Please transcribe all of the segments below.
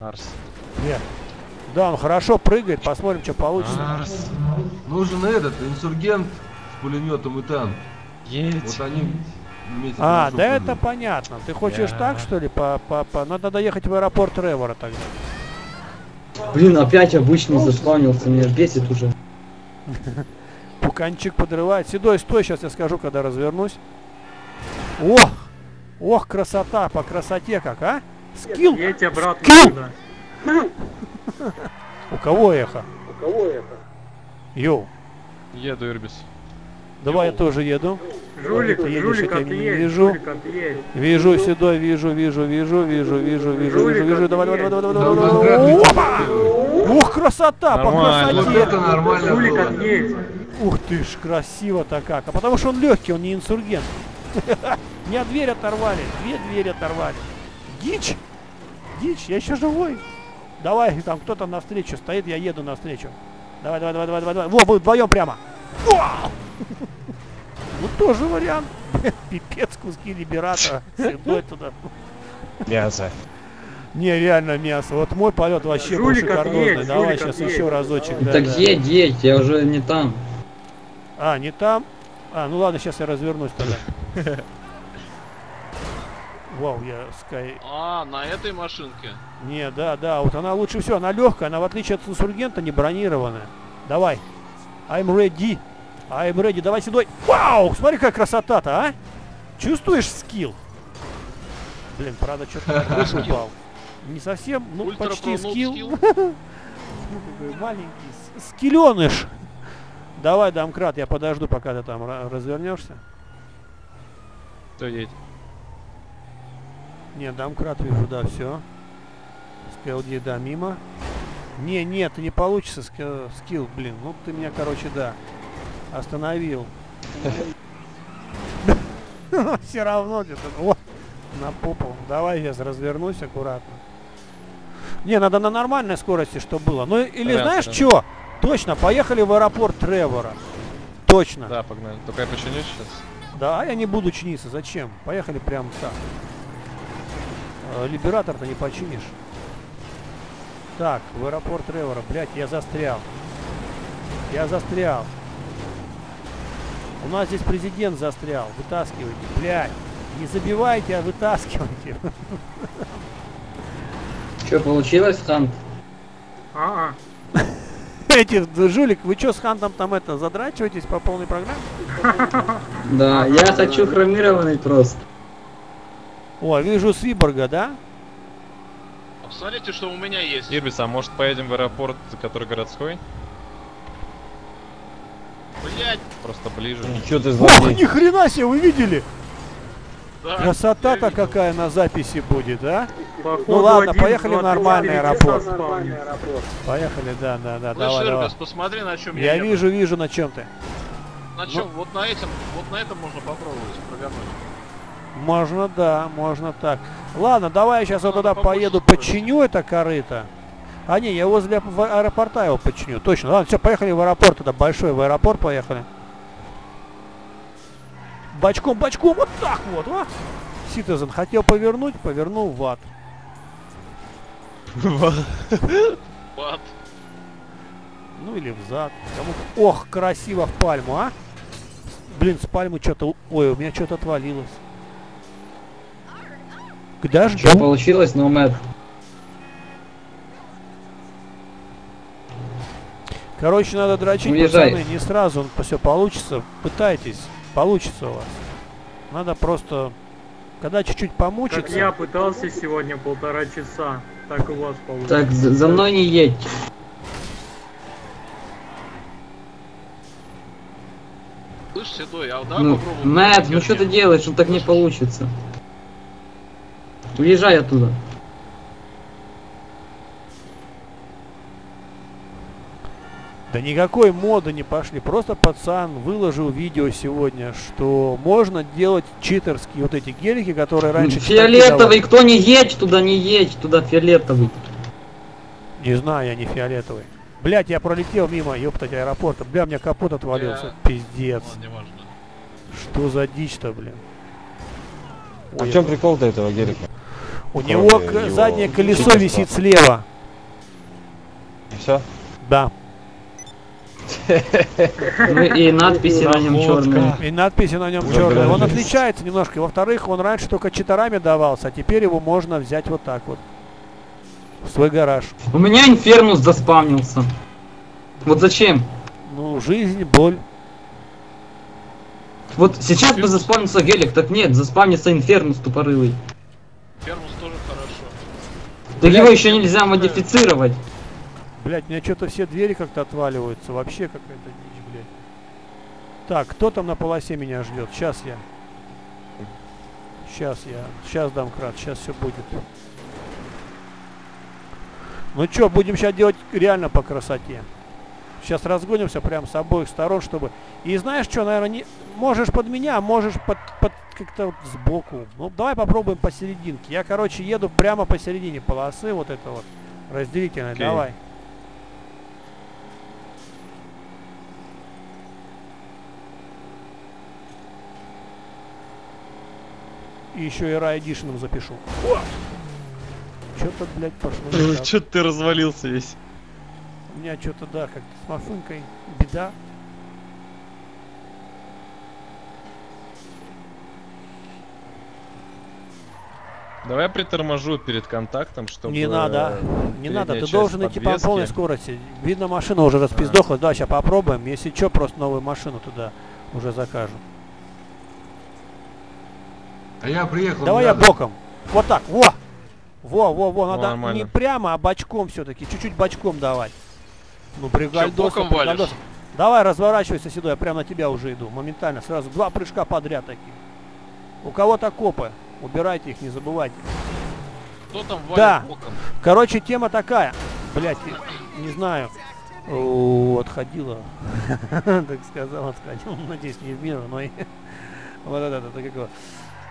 Арс. Нет. Да, он хорошо прыгает, посмотрим, что получится. Арс. Нужен этот инсургент с пулеметом и танк. Есть. Вот они вместе. А, да прыгают. Это понятно. Ты хочешь так, что ли? Надо доехать в аэропорт Тревора тогда. Блин, опять обычный заслонился, меня бесит уже. Пуканчик подрывает. Седой, стой, сейчас я скажу, когда развернусь. Ох! Ох, красота! По красоте как, а? Скил! Едь обратно. Скил! У кого эхо? У кого эхо? Йоу. Еду, Ирбис. Давай я тоже еду. Жулик, ты едешь, я тебя не вижу. Вижу, Седой, вижу. Давай. Ух, красота, по красоте. Жулик, отъедь. Ух ты ж, красиво-то как. А потому что он легкий, он не инсургент. Меня дверь оторвали, две двери оторвали. Дичь! Дичь, я еще живой. Давай, там кто-то навстречу стоит, я еду навстречу. Давай. Во, вы вдвоем прямо. Ну тоже вариант. Пипец, куски Либератора. Седой туда. Мясо. Не, реально мясо. Вот мой полет вообще был шикарный. Давай сейчас еще разочек. Так едь, я уже не там. А, не там? А, ну ладно, сейчас я развернусь тогда. Вау, я скай. А, на этой машинке? Не, да, вот она лучше всего, она легкая, она в отличие от инсургента не бронированная. Давай. I'm ready, давай, Седой. Вау, смотри, какая красота-то, а? Чувствуешь скилл? Блин, правда, что-то упал. Не совсем, ну почти скилл. Маленький скилленыш. Давай, Домкрат, я подожду, пока ты там развернешься. Кто едет? Не, Домкрат вижу, да, все. Скилл, да, мимо. Нет, не получится скилл, блин. Ну ты меня, короче, да. Остановил. Все равно где-то. Вот, на попу. Давай, я развернусь аккуратно. Не, надо на нормальной скорости, что было. Ну или знаешь что? Точно, поехали в аэропорт Тревора. Точно. Да, погнали. Только я починюсь сейчас. Да, я не буду чиниться. Зачем? Поехали прямо так. Либератор-то не починишь. Так, в аэропорт Тревора. Блять, я застрял. У нас здесь президент застрял. Вытаскивайте. Блять. Не забивайте, а вытаскивайте. Что, получилось, Хан? А-а. Эти, Жулик, вы что с Хантом там это, задрачиваетесь по полной программе? Да, я хочу хромированный просто. О, вижу Сиборга, да? Посмотрите, что у меня есть. Ирбис, а может поедем в аэропорт, который городской? Блять! Просто ближе. Ничего ты злодей. Ох, ни хрена себе, вы видели? Да, красота-то какая на записи будет, а? Походу, ну ладно, поехали в нормальный аэропорт. Поехали, да. Слышь, давай, Ирбис, посмотри, на чем я еду. Вижу, на чем ты. На чем? Ну, вот на этом можно попробовать провернуть. Можно, да, можно так. Ладно, давай я сейчас вот туда поеду, подчиню это корыто. А не, я возле аэропорта его подчиню, точно. Ладно, все, поехали в аэропорт туда, большой в аэропорт поехали. Бочком, вот так вот, а? Ситизен хотел повернуть, повернул в ад. Ну или в зад. Ох, красиво в пальму, а? Блин, с пальмы что-то... Ой, у меня что-то отвалилось. Куда же? Что получилось, но мэр? Короче, надо дрочить, пацаны, не сразу все получится. Пытайтесь. Получится у вас. Надо просто, когда чуть-чуть помучиться. Как я пытался сегодня 1,5 часа, так и у вас получится. Так, за мной не едь. Слышь, Седой, а да, ну, попробуй. Мэтт, ну что ты делаешь, он так не получится. Уезжай оттуда. Да никакой моды не пошли, просто пацан выложил видео сегодня, что можно делать читерские вот эти гелики, которые раньше... Фиолетовый, кто не едь туда, фиолетовый. Не знаю, я не фиолетовый. Блять, я пролетел мимо, ёптать, аэропорта, бля, у меня капот отвалился, пиздец. Что за дичь-то, блин. А в чем прикол-то этого гелика? У него заднее колесо висит слева. И все? Да. И надписи на нем черные. И надписи на нем черные. Он отличается немножко. Во-вторых, он раньше только читарами давался, а теперь его можно взять вот так вот. В свой гараж. У меня Инфернус заспавнился. Вот зачем? Ну, жизнь, боль. Вот сейчас бы заспавнился Гелик, так нет, заспавнится Инфернус тупорылый. Инфернус тоже хорошо. Так его еще нельзя модифицировать. Блять, у меня что-то все двери как-то отваливаются. Вообще какая-то дичь, блядь. Так, кто там на полосе меня ждет? Сейчас я. Сейчас Домкрат, сейчас все будет. Ну что, будем сейчас делать реально по красоте. Сейчас разгонимся прям с обоих сторон, чтобы... И знаешь что, наверное, не... Можешь под меня, можешь под как-то вот сбоку. Ну, давай попробуем посерединке. Я, короче, еду прямо посередине полосы, вот это вот. Разделительная, давай. И еще и Air Edition запишу. Что-то, блядь, пошло. Что-то ты развалился весь. У меня что-то, да, как-то с машинкой беда. Давай приторможу перед контактом, чтобы... Не надо, не надо, ты должен идти по полной скорости. Видно, машина уже распиздохла. Да, сейчас попробуем. Если что, просто новую машину туда уже закажем. А я приехал. Давай я боком. Вот так, во! Во-во-во, надо нормально. Не прямо, а бочком все-таки. Чуть-чуть бочком давать. Ну, пригальдосом, пригальдосом. Давай, разворачивайся, Седой, я прямо на тебя уже иду. Моментально, сразу два прыжка подряд такие. У кого-то копы. Убирайте их, не забывайте. Кто там валит боком? Короче, тема такая. Блять, не знаю. О, отходила. Так сказал, отходил. Надеюсь, не в мир, но... Вот это.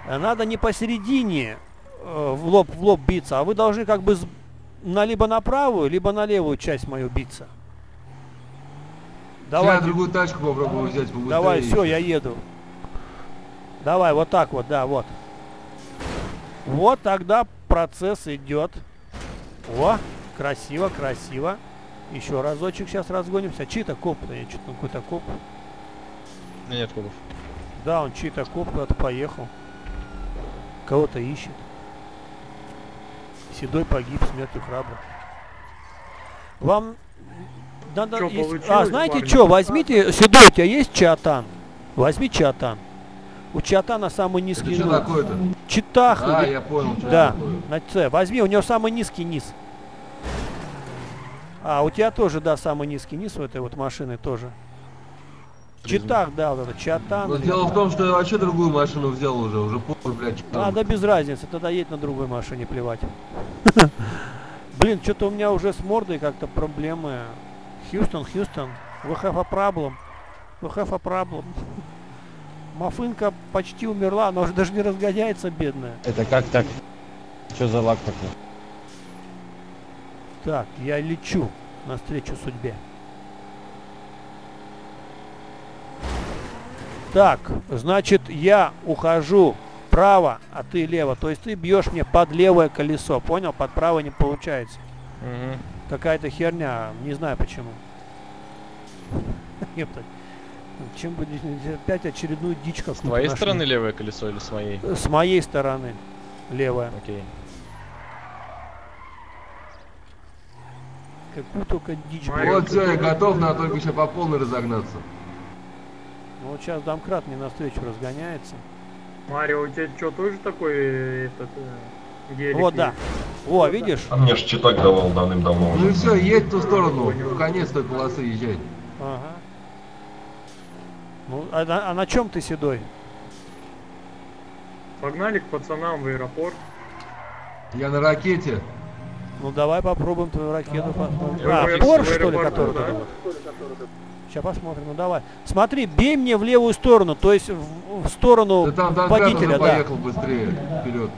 Надо не посередине... в лоб биться, а вы должны как бы либо на правую, либо на левую часть мою биться. Давай. Я другую тачку попробую взять. Давай, все, я еду. Давай, вот так вот, да, вот. Вот тогда процесс идет. О, красиво, красиво. Еще разочек сейчас разгонимся. Чей-то коп, да я что-то какой-то коп. Нет копов. Да, он чей-то коп куда-то поехал. Кого-то ищет. Седой погиб смертью храбрых. Вам надо... Чё, есть... А, знаете что, возьмите... Седой, у тебя есть Чатан? Возьми Чатан. У Чатана самый низкий... Это что такое-то? Читах. А, я понял. Да, на Ц. Возьми, у него самый низкий низ. А, у тебя тоже, да, самый низкий низ у этой вот машины тоже. Читах, да, вот это, Чатан. Но дело в том, что я вообще другую машину взял уже, похуй, блядь, Читах. А, да без разницы, тогда едь на другой машине, плевать. Блин, что-то у меня уже с мордой как-то проблемы. Хьюстон, we have a problem. Мафынка почти умерла, она уже даже не разгоняется, бедная. Это как так? Что за лак такой? Так, я лечу навстречу судьбе. Так, значит, я ухожу право, а ты лево. То есть ты бьешь мне под левое колесо, понял? Под правое не получается. Угу. Какая-то херня, не знаю почему. Чем будет опять очередную дичь? С твоей стороны левое колесо или с моей? С моей стороны левое. Окей. Какую только дичь. Вот все, я готов, надо только еще по полной разогнаться. Ну вот сейчас Домкрат мне навстречу разгоняется. Марио, у тебя что, тоже такой этот... Гелик? Вот, да. О, видишь? А мне же читак давал давным-давно уже. Ну все, едь в ту сторону, в конец той полосы езжай. Ага. Ну, а на чем ты, Седой? Погнали к пацанам в аэропорт. Я на ракете. Ну давай попробуем твою ракету. А, Порш, что ли, который? Сейчас посмотрим, ну давай. Смотри, бей мне в левую сторону, то есть в сторону водителя, да. Поехал быстрее, вперед.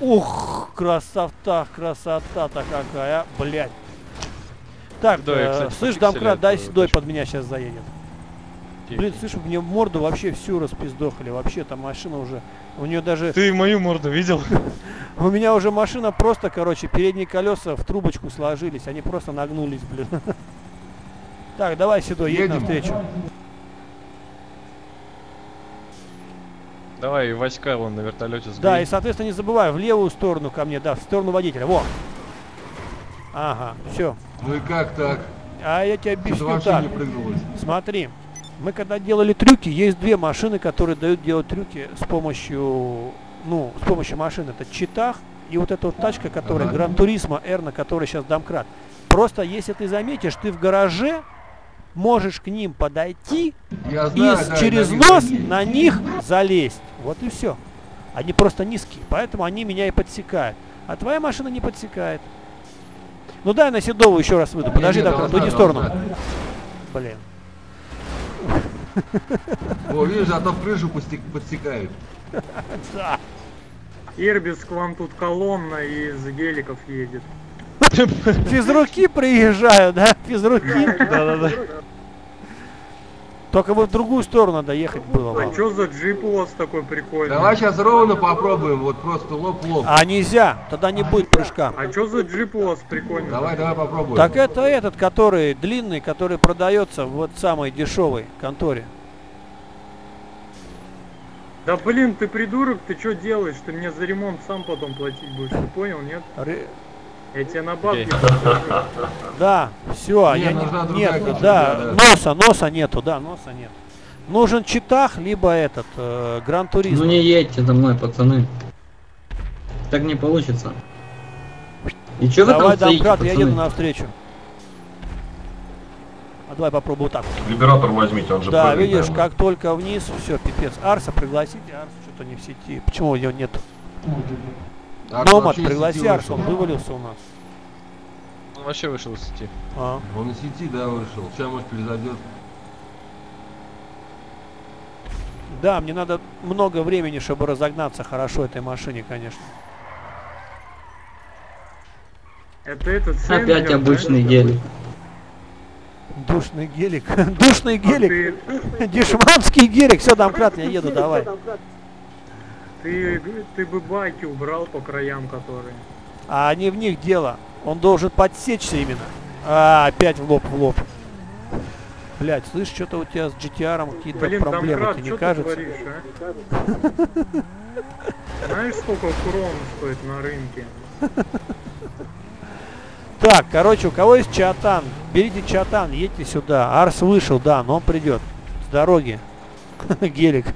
Ух, красота-то какая, блядь. Так, слышь, Домкрат, дай Седой под меня сейчас заедет. Окей. Блин, слышь, мне морду вообще всю распиздохали. Вообще там машина уже... У нее даже... Ты мою морду видел? У меня уже машина просто, короче, передние колеса в трубочку сложились. Они просто нагнулись, блин. Так, давай, Седой, едем навстречу. Давай, Васька вон на вертолете сгоняй. Да, и, соответственно, не забывай, в левую сторону ко мне, да, в сторону водителя. Во! Ага, все. Ну и как так? А я тебе объясню так. Смотри, мы когда делали трюки, есть две машины, которые дают делать трюки с помощью, ну, с помощью машин. Это Читах и вот эта вот тачка, которая Гран Туризмо Р, на которой сейчас Домкрат. Просто если ты заметишь, ты в гараже можешь к ним подойти через нос на них залезть. Вот и все. Они просто низкие, поэтому они меня и подсекают. А твоя машина не подсекает. Ну дай на Седову еще раз выйду. Подожди, Домкрат, уйди в сторону. Блин. О, видишь, а то в крышу подсекают. Да. Ирбис к вам тут колонна из геликов едет. Физруки приезжают, да? Физруки. Да-да-да. Только вот в другую сторону доехать было. А что за джип у вас такой прикольный? Давай сейчас ровно попробуем, вот просто лоб-лоб. А нельзя, тогда не будет прыжка. А что за джип у вас прикольный? Давай попробуем. Так это этот, который длинный, который продается в вот самой дешевой конторе. Да блин, ты придурок, ты что делаешь? Ты мне за ремонт сам потом платить будешь, ты понял, нет? Я тебе на бабки. Да, все, я не... Нет, да, носа нету, да, носа нет. Нужен Читах, либо этот, Гран Туризмо. Ну не едьте за мной, пацаны. Так не получится. И что вы там стоите, пацаны? Давай, Домкрат, я еду навстречу. А давай попробую так. Либератор возьмите, он же... Да, видишь, как только вниз, все, пипец. Арса пригласите, Арс что-то не в сети. Почему ее нет? Номад, пригласи Арса, он вывалился у нас. Он вообще вышел из сети. А. Он из сети, да, вышел. Сейчас, может, перезайдет. Да, мне надо много времени, чтобы разогнаться хорошо этой машине, конечно. Это опять обычный гелик. Душный гелик. Душный гелик. Дешманский гелик. Все, Домкрат, я еду, давай. Ты бы байки убрал по краям, которые... А не в них дело. Он должен подсечься именно. А, опять в лоб, в лоб. Блять, слышь, что-то у тебя с GTR какие-то проблемы, Домкрат, тебе не кажется? Ты говоришь, а? Знаешь, сколько курон стоит на рынке? Так, короче, у кого есть Чатан, берите Чатан, едьте сюда. Арс вышел, да, но он придет. С дороги. Гелик.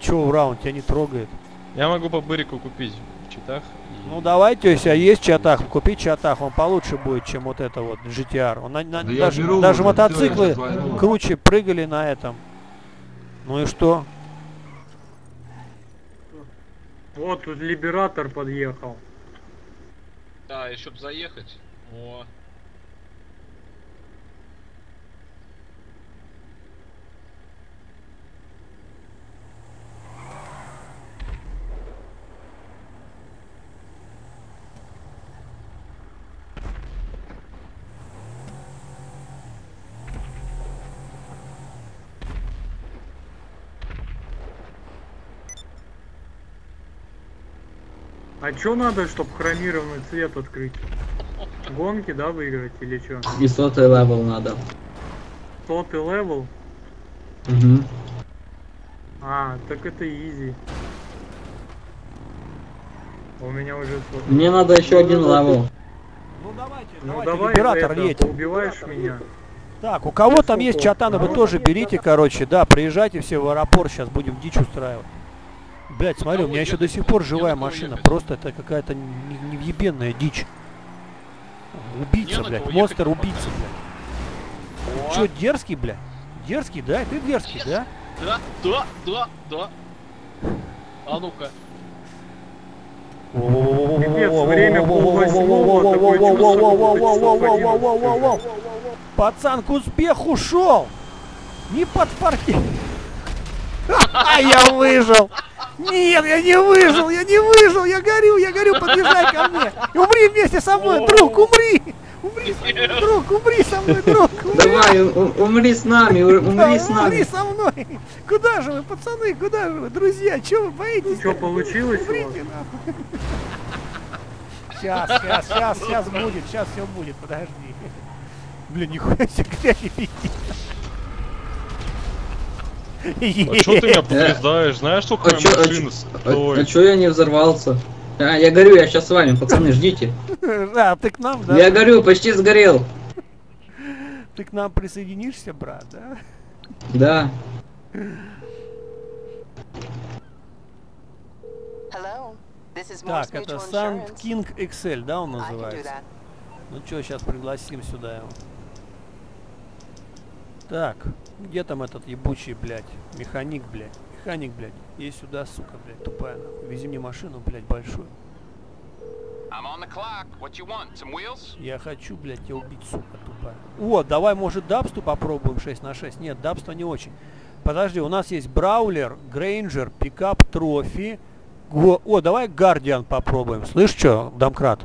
Че, ура, он тебя не трогает. Я могу по бырику купить в Читах. Ну давайте, если есть Чатах, купи Чатах, он получше будет, чем вот это вот GTR. Он, да, даже мотоциклы круче прыгали на этом. Ну и что? Вот тут Либератор подъехал. Да, еще бы заехать. О. А чё надо, чтобы хромированный цвет открыть? Гонки, да, выиграть или чё? И 100-й левел надо. 100-й левел? Угу. А, так это изи. У меня уже... Мне надо еще один левел. Ну давайте, давай, Либератор, едь. Убиваешь меня. Так, у кого там есть Чатаны, вы тоже берите, короче, да, приезжайте все в аэропорт, сейчас будем дичь устраивать. Блять, смотри, у меня еще до сих пор живая машина. Просто это какая-то невъебенная дичь. Убийца, блядь. Монстр-убийца, блядь. Че, дерзкий, блядь? Дерзкий, да? Ты дерзкий, да? Да. А ну-ка. Пацан к успеху шел! Не подпарки! А я выжил! Нет, я не выжил, я горю, подъезжай ко мне. Умри вместе со мной, друг, умри. Умри со мной, друг, умри со мной, друг, умри. Давай, умри с нами, умри с нами. Умри со мной. Куда же вы, пацаны, куда же вы, друзья, чего вы боитесь? Что получилось? Умрите нам. Сейчас будет, сейчас все будет, подожди. Блин, нихуя себе грязи пить. А что ты меня подвездаешь? Знаешь, сколько моя машина стоит? А что я не взорвался? А, я горю, я сейчас с вами, пацаны, ждите. А, ты к нам, да? Я горю, почти сгорел. Ты к нам присоединишься, брат, да? Да. Так, это Sand King XL, да, он называется? Ну что, сейчас пригласим сюда его. Так, где там этот ебучий, блядь, механик, блядь? Механик, блядь, иди сюда, сука, блядь, тупая. Вези мне машину, блядь, большую. Я хочу, блядь, тебя убить, сука, тупая. О, давай, может, дабсту попробуем 6 на 6? Нет, дабста не очень. Подожди, у нас есть Браулер, Грейнджер, Пикап, Трофи. О, давай Гардиан попробуем. Слышь, что, Домкрат?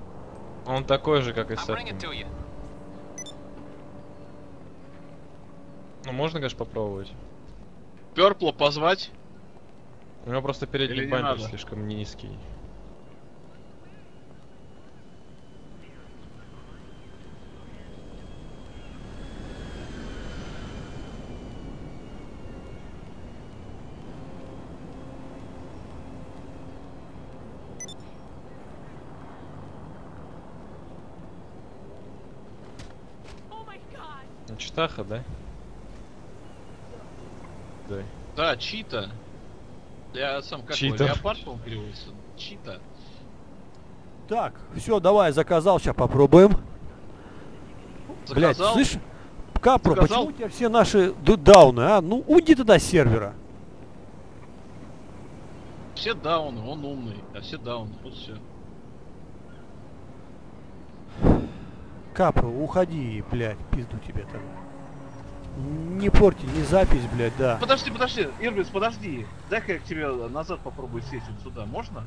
Он такой же, как и Саша. Ну, можно, конечно, попробовать. Перпло позвать? У него просто передний бампер слишком низкий. На Читаха, да? Да. Да, Чита. Я сам как его, леопард, по-моему, переводится. Чита. Так, все, давай, заказал, сейчас попробуем. Блять, слышь, Капро, заказал? Почему у тебя все наши дауны, а? Ну, уйди туда с сервера. Все дауны, он умный, а все дауны, вот все. Капро, уходи, блядь, пизду тебе там. Не порти, не запись, блядь, да. Подожди, подожди, Ирбис, подожди. Дай-ка я к тебе назад попробую сесть сюда, можно?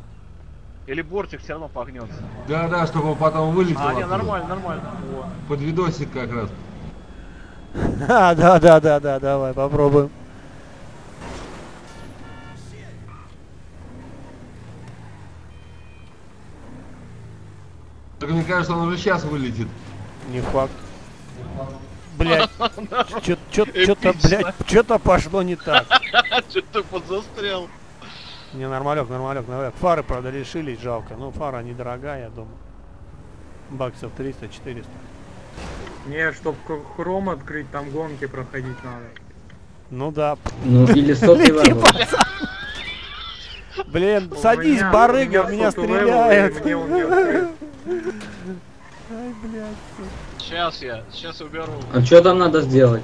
Или бортик все равно погнется? Да, чтобы он потом вылетел. А, не, нормально, нормально. О. Под видосик как раз. А, да, давай, попробуем. Только мне кажется, он уже сейчас вылетит. Не факт. Блять, что-то пошло не так. Что-то подзастрял. Не, нормалек. Фары, правда, решились, жалко. Но фара недорогая, я думаю. Баксов 300-400. Не, чтоб хром открыть, там гонки проходить надо. Ну да. Ну или 100 километров. Блин, садись, барыга, в меня стреляет. Ай, блядь. Сейчас уберу. А что там надо сделать?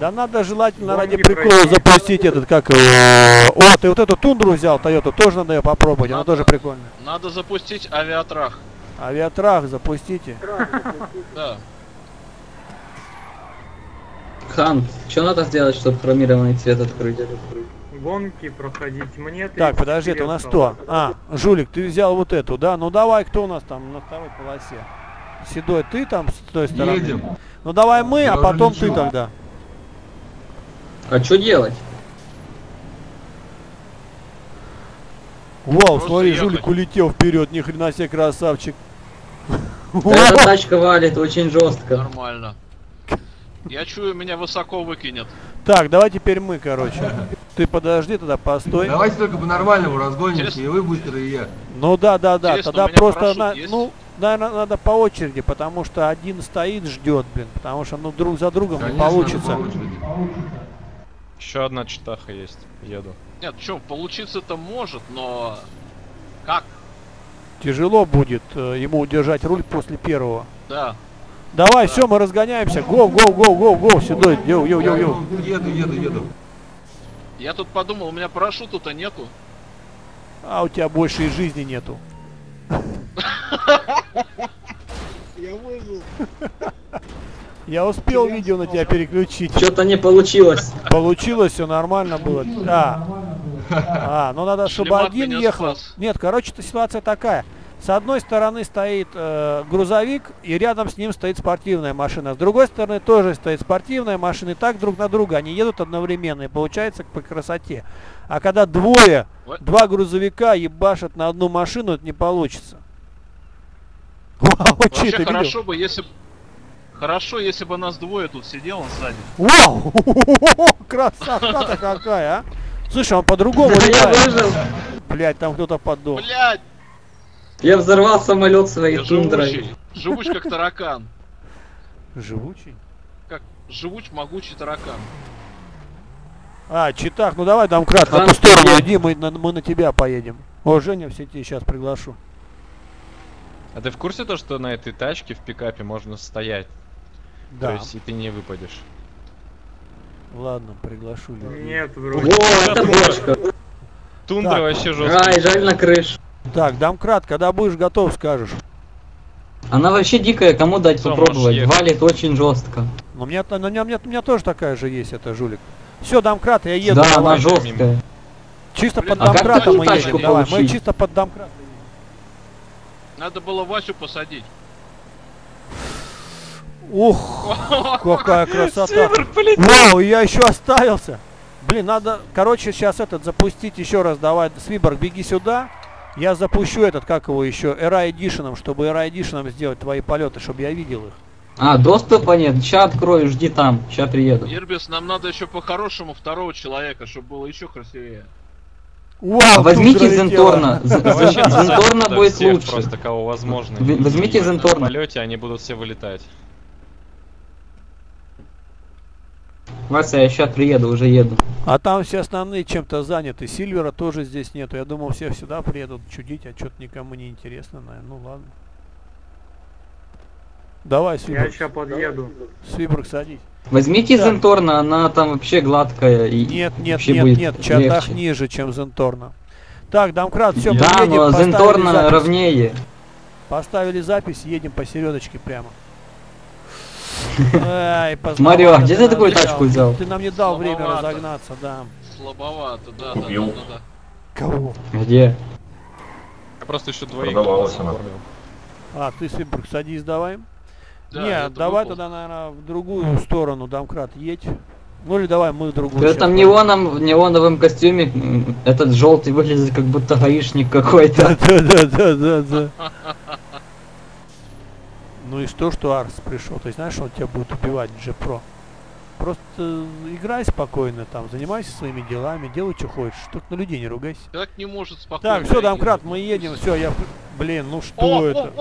Да надо желательно ради прикола запустить этот, как его... О, ты вот эту тундру взял, Тойоту, тоже надо ее попробовать, она тоже прикольная. Надо запустить авиатрах. Авиатрах запустите. Да. Хан, что надо сделать, чтобы хромированный цвет открыть? Гонки проходить мне. Так, подожди, это у нас кто? А, Жулик, ты взял вот эту, да? Ну давай, кто у нас там на второй полосе? Седой, ты там с той стороны? Едем. Ну давай мы, а потом ты тогда. А что делать? Вау, смотри, Жулик улетел вперед, ни хрена себе красавчик. Эта тачка валит очень жестко. Нормально. Я чую, меня высоко выкинет. Так, давай теперь мы, короче. Ты подожди тогда, постой. Давайте только по-нормальному разгонимся, и вы быстро, и я. Ну да, тогда просто, ну, наверное, надо по очереди, потому что один стоит, ждет, блин, потому что, ну, друг за другом не получится. Еще одна Читаха есть, еду. Нет, что, получиться-то может, но как? Тяжело будет ему удержать руль после первого. Да. Давай, все, мы разгоняемся. Гоу, Седой, йоу. Еду. Я тут подумал, у меня парашюта-то нету. А у тебя больше и жизни нету. Я выжил. Я успел видео на тебя переключить. Что-то не получилось. Получилось, все нормально было. Да. А, ну надо, чтобы один ехал. Нет, короче, ситуация такая. С одной стороны стоит грузовик, и рядом с ним стоит спортивная машина. С другой стороны тоже стоит спортивная машина. И так друг на друга они едут одновременно. И получается по красоте. А когда два грузовика ебашат на одну машину, это не получится. Вау, вообще че, хорошо бы, если... Хорошо, если бы нас двое тут сидел, он сзади. Вау! Красота-то какая, а! Слушай, он по-другому летает. Блять, там кто-то поддох. Блять! Я взорвал самолет своей тундрой. Живуч как таракан. Живучий? Как живуч, могучий таракан. А, Читах, ну давай, Домкрат, на ту сторону иди, мы на тебя поедем. О, Женя в сети, сейчас приглашу. А ты в курсе то, что на этой тачке в пикапе можно стоять? Да. То есть и ты не выпадешь. Ладно, приглашу. Нет, вроде. Во, это бошка. Тундра вообще жесткая. Ай, жаль на крышу. Так, Домкрат, когда будешь готов, скажешь. Она вообще дикая, кому дать попробовать? Валит очень жестко. Но у меня тоже такая же есть, это Жулик. Все, Домкрат, я еду. Да, она жесткая. Чисто под Домкратом мы едем. Давай, мы чисто под Домкратом. Надо было Васю посадить. Ух, какая красота. Вау, я еще оставился. Блин, надо, короче, сейчас этот запустить еще раз. Давай, Сиборг, беги сюда. Я запущу этот, как его еще, Air Edition, чтобы Air Edition сделать твои полеты, чтобы я видел их. А, доступа нет, ща открою, жди там, ща приеду. Ирбис, нам надо еще по-хорошему второго человека, чтобы было еще красивее. Вау, возьмите Зенторна. Зенторна будет лучше. Просто кого возможно. Возьмите Зенторна. В полете они будут все вылетать. Вася, я сейчас приеду, уже еду. А там все основные чем-то заняты. Сильвера тоже здесь нету. Я думал, все сюда приедут чудить, а что-то никому не интересно, наверное. Ну ладно. Давай, Сиборг. Я сейчас подъеду. Сиборг, садись. Возьмите да. Зенторна, она там вообще гладкая. И нет, Чатах ниже, чем Зенторна. Так, Домкрат, все, да, поедем. Но Зенторна запись. Ровнее. Поставили запись, едем по середочке прямо. Эй, Марио, где ты такую тачку взял? Ты нам не дал время разогнаться, да. Слабовато, да. Убил. Кого? Где? Я просто еще двоих. А, ты, Сиборг, садись давай. Да, нет, давай тогда, наверное, в другую сторону, Домкрат, едь. Ну или давай мы в другую. В этом неоновом костюме этот желтый выглядит как будто гаишник какой-то. Да. Ну и что, что Арс пришел? То есть знаешь, он тебя будет убивать, Джепро. Просто играй спокойно там, занимайся своими делами, делай что хочешь, только на людей не ругайся. Так не может спокойно. Так, все, Домкрат, мы едем, все, я... Блин, ну что это?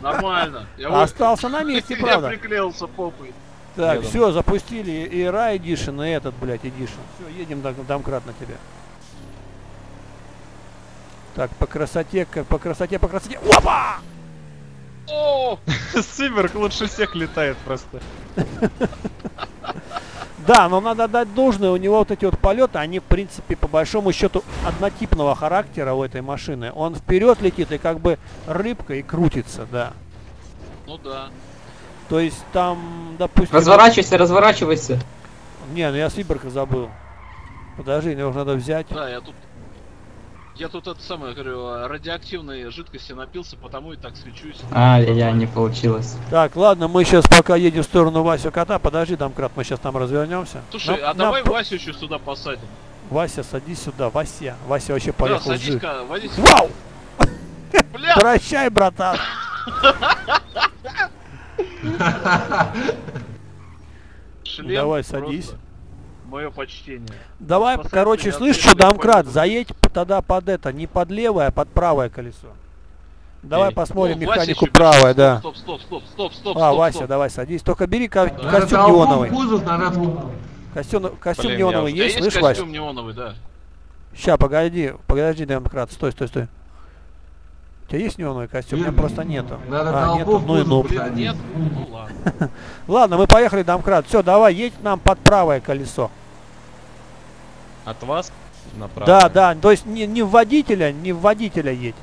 Нормально. Остался на месте, правда. Я приклеился попой. Так, все, запустили и Air Edition, и этот, блядь, Edition. Все, едем, Домкрат, на тебя. Так, по красоте. Опа! Сиборг лучше всех летает просто. Да, но надо дать должное, у него вот эти вот полеты, они в принципе по большому счету однотипного характера у этой машины. Он вперед летит и как бы рыбка и крутится, да. Ну да. То есть там, допустим... Разворачивайся. Не, ну я Сиборга забыл. Подожди, его надо взять. Да, я тут это самое, говорю, радиоактивной жидкости напился, потому и так свечусь. Я не получилось. Так, ладно, мы сейчас пока едем в сторону Васю кота. Подожди, Домкрат, мы сейчас там развернемся. Слушай, давай Васю еще сюда посадим. Вася, садись сюда, Вася. Вася вообще поехал жив. Вау! Бля! Прощай, братан! Давай, садись. Мое почтение. Давай, короче, слышишь, что, Домкрат, заедь тогда под это, не под левое, а под правое колесо. Давай посмотрим механику правое, да. Стоп. А, Вася, давай садись. Только бери костюм неоновый. Костюм неоновый есть, слышь, Вася? Костюм неоновый, да. Ща, погоди, Домкрат, стой. У тебя есть неоновый костюм? У меня просто нету. Нет. Ну ладно. Ладно, мы поехали, Домкрат. Все, давай, едь нам под правое колесо. От вас? Направо. Да, то есть не в водителя едь.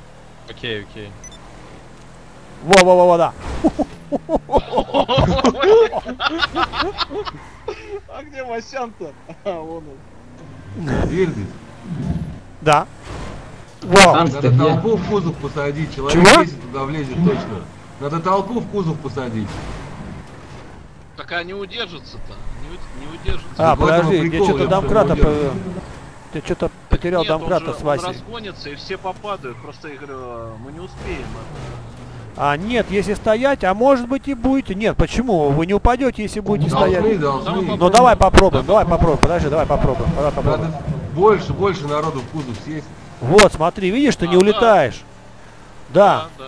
Окей. Во, да. А где Васян-то? А, вон он. Да. Вау! Надо толпу в кузов посадить, человек 10 туда влезет точно. Надо толпу в кузов посадить. Так они удержатся-то. Не удержатся. А, подожди, я что-то домкрата... Ты что-то потерял домкрата с Васей. Он разгонится и все попадают, просто я говорю, мы не успеем. А нет, если стоять, а может быть и будете. Нет, почему? Вы не упадете, если будете стоять. Должны. Ну давай попробуем, да. давай попробуем. Надо больше народу в кузов съесть. Вот, смотри, видишь, ты не улетаешь. Да. Да.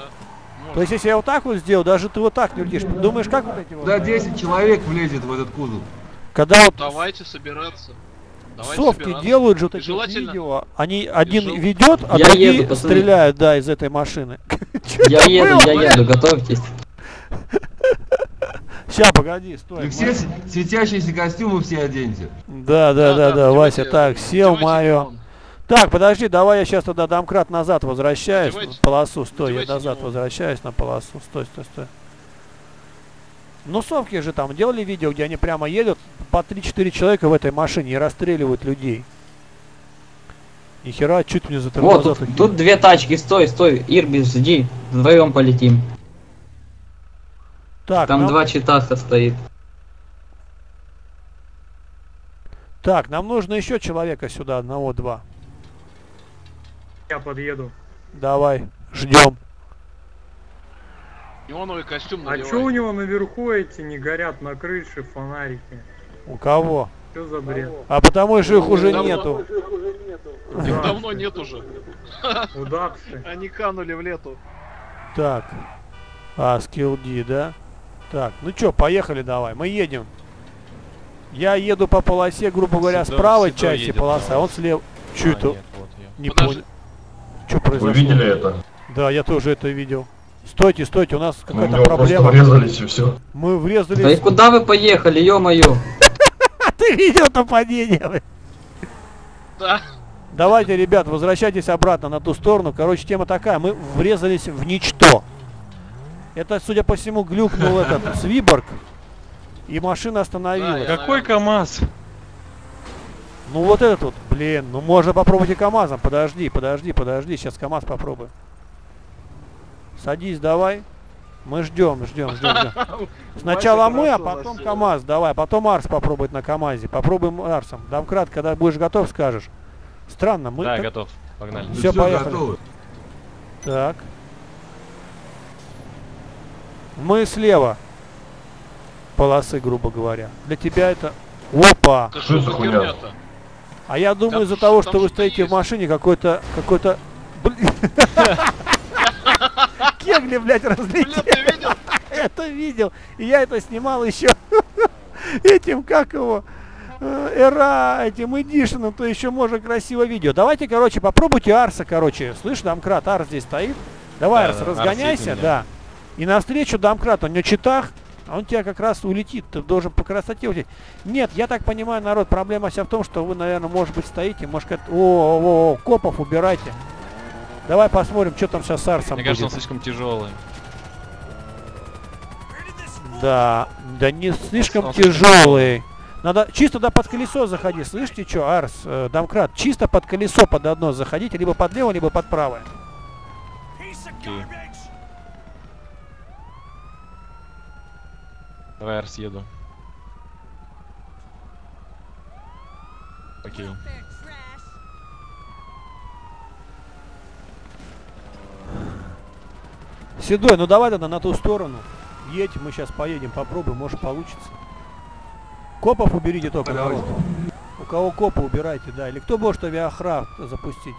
То есть если я вот так вот сделал, даже ты вот так не улетишь. Думаешь, как вот эти вот? Да, 10 человек влезет в этот кузов. Когда вот... Давайте собираться. Совки делают же вот эти видео. Они один ведет, а другие стреляют, да, из этой машины. Я еду, готовьтесь. Сейчас, погоди, стой. Все светящиеся костюмы все оденьте. Да, Вася, так, сел, Марио. Так, подожди, давай я сейчас тогда домкрат назад возвращаюсь на полосу, стой, я назад возвращаюсь на полосу, стой. Ну, совки же там делали видео, где они прямо едут по 3-4 человека в этой машине и расстреливают людей. Нихера, чуть мне затормозил. Вот, тут две тачки, стой, Ирбис, иди, вдвоем полетим. Так, там нам... 2 Читаха стоит. Так, нам нужно еще человека сюда, одного-два. Я подъеду. Давай, ждем. Неоновый костюм надевай. А что у него наверху эти не горят на крыше фонарики? У кого? Что за бред? А потому что их уже нету. Их давно нет уже. Удавцы. Они канули в лету. Так. А, скилди, да? Так, ну чё, поехали давай, мы едем. Я еду по полосе, грубо говоря, с правой части полоса, а он слева. Чё это? Не понял. Чё произошло? Вы видели это? Да, я тоже это видел. Стойте, у нас какая-то проблема. Мы врезались и все. Мы врезались. Да и куда вы поехали, ё-моё? Ты видел там падение? Да. Давайте, ребят, возвращайтесь обратно на ту сторону. Короче, тема такая. Мы врезались в ничто. Это, судя по всему, глюкнул этот Сиборг. И машина остановилась. Какой КамАЗ? Ну вот этот вот. Блин, ну можно попробовать и КамАЗом. Подожди. Сейчас КамАЗ попробуем. Садись, давай. Мы ждем. Сначала мы, а потом КамАЗ. Давай, потом Арс попробует на КамАЗе. Попробуем Арсом. Домкрат, когда будешь готов, скажешь. Странно, мы... Да, готов. Погнали. Все, поехали. Готовы. Так. Мы слева. Полосы, грубо говоря. Для тебя это... Опа! Что за хуйня-то? А я думаю, из-за того, что вы стоите в машине, какой-то... Блин... Кегли, блядь, разлетел. Это видел. И я это снимал еще этим, как его, Эра, этим Эдишином, то еще можно красиво видео. Давайте, короче, попробуйте Арса, короче. Слышь, домкрат, Арс здесь стоит. Давай, Арс, разгоняйся, да. И навстречу домкрат, он не Читах, а он тебя как раз улетит. Ты должен по красоте улететь. Нет, я так понимаю, народ, проблема вся в том, что вы, наверное, может быть, стоите, может, как... О, копов убирайте. Давай посмотрим, что там сейчас с Арсом будет. Мне кажется, он слишком тяжелый. Да не слишком тяжелый. Надо чисто под колесо заходи. Слышите, что, Арс, домкрат? Чисто под колесо под одно заходите, либо под левое, либо под правое. Давай, Арс, еду. Окей. Седой, ну давай тогда на ту сторону. Едь, мы сейчас поедем, попробуем, может получится. Копов уберите только. Давайте. У кого копы убирайте, да. Или кто может авиафрах запустить?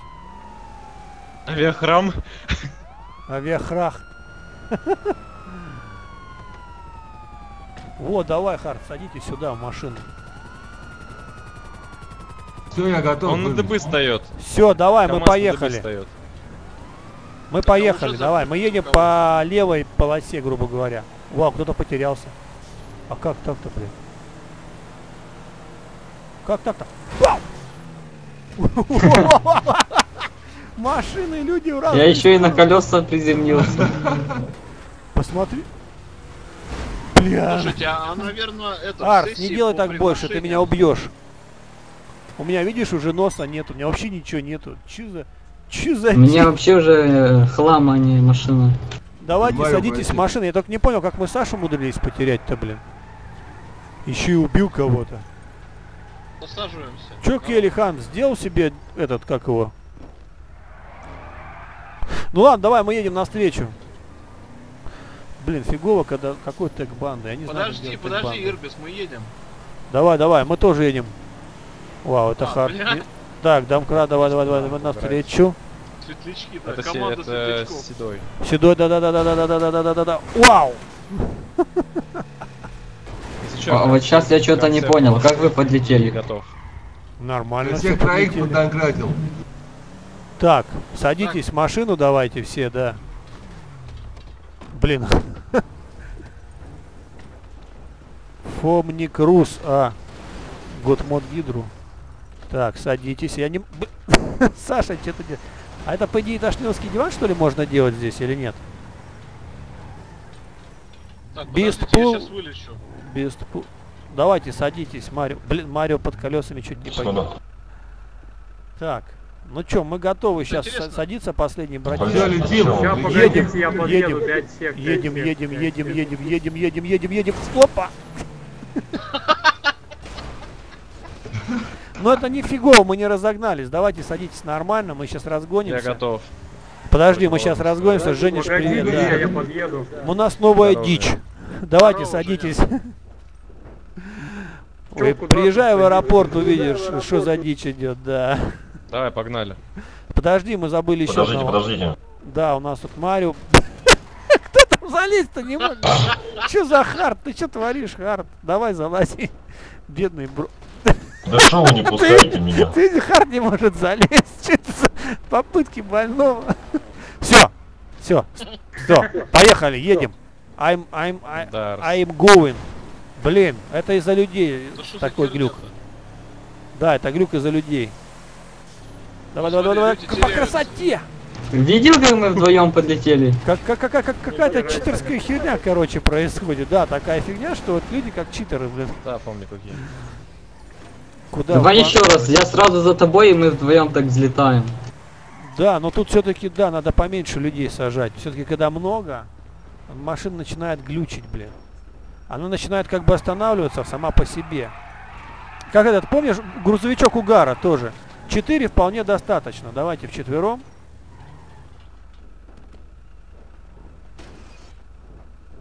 Авиахрам. Авиафрах. Вот, давай, Харт, садитесь сюда в машину. Все, я готов. Он на дыбы встает. Все, давай, мы поехали. Мы поехали, давай, мы едем по левой полосе, грубо говоря. Вау, кто-то потерялся. А как так-то, блин? Как так-то? Машины, люди, ура! Я еще и на колеса приземнился. Посмотри. Бля. Арс, не делай так больше, ты меня убьешь. У меня, видишь, уже носа нет, у меня вообще ничего нету. Че за... Че за... У меня вообще уже хлам, а не машина. Давайте, Марио, садитесь в машину. Я только не понял, как мы Сашу умудрились потерять-то, блин. Еще и убил кого-то. Посаживаемся. Че, Гелик, Хан, сделал себе этот, как его? Ну ладно, давай, мы едем навстречу. Блин, фигово, когда какой тег банды. Я не знаю, подожди, Ирбис, мы едем. Давай, давай, мы тоже едем. Вау, это хард. Так, Домкрат, давай, давай, давай, давай навстречу. Светлячки, да, команда светлячков. Седой. Седой, да. Вау! А вот сейчас я что-то не понял, как вы подлетели? Готов. Нормально. Всех троих подоградил. Так, садитесь в машину, давайте все, да. Блин. Фомник Рус, а. Готмод Гидру. Так, садитесь, я не... Саша, что-то делает. А это, по идее, дашнилский диван, что ли, можно делать здесь или нет? Так, Бистпул... я сейчас вылечу. Бистпул... Давайте, садитесь, Марио. Блин, Марио под колесами чуть не погиб. Так. Ну чё, мы готовы сейчас садиться, последний братишка. Едем. Опа! Ну это не фигово, мы не разогнались. Давайте садитесь нормально, мы сейчас разгонимся. Я готов. Подожди, мы сейчас разгонимся. Женя, привет. У нас новая дичь. Давайте садитесь. Приезжай в аэропорт, увидишь, что за дичь идет, да. Давай, погнали. Подожди, мы забыли еще. Подождите. Да, у нас тут Марио. Кто там залезть-то не может? Че за хард? Ты что творишь, хард? Давай залази. Бедный бро. Да что вы не пускаете меня? Ты хард не может залезть. Че это за попытки больного? Все. Поехали, едем. I'm going. Блин, это из-за людей такой глюк. Да, это глюк из-за людей. Давай, по красоте! Видел, как мы вдвоем подлетели? Какая-то читерская херня, короче, происходит. Да, такая фигня, что вот люди как читеры, блин. Да, помню, какие. Куда? Давай еще раз, я сразу за тобой, и мы вдвоем так взлетаем. Да, но тут все-таки, да, надо поменьше людей сажать. Все-таки, когда много, машина начинает глючить, блин. Она начинает как бы останавливаться сама по себе. Как этот, помнишь, грузовичок угара тоже? 4 вполне достаточно. Давайте вчетвером.